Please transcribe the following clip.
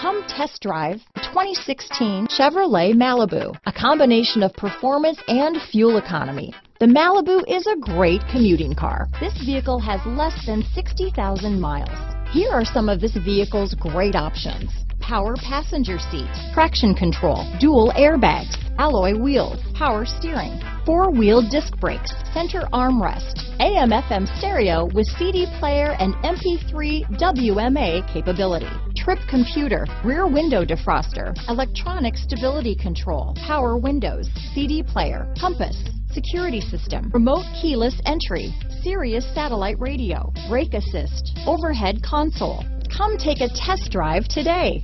Come test drive 2016 Chevrolet Malibu, a combination of performance and fuel economy. The Malibu is a great commuting car. This vehicle has less than 60,000 miles. Here are some of this vehicle's great options: power passenger seat, traction control, dual airbags, alloy wheels, power steering, four-wheel disc brakes, center armrest, AM/FM stereo with CD player and MP3 WMA capability, trip computer, rear window defroster, electronic stability control, power windows, CD player, compass, security system, remote keyless entry, Sirius satellite radio, brake assist, overhead console. Come take a test drive today.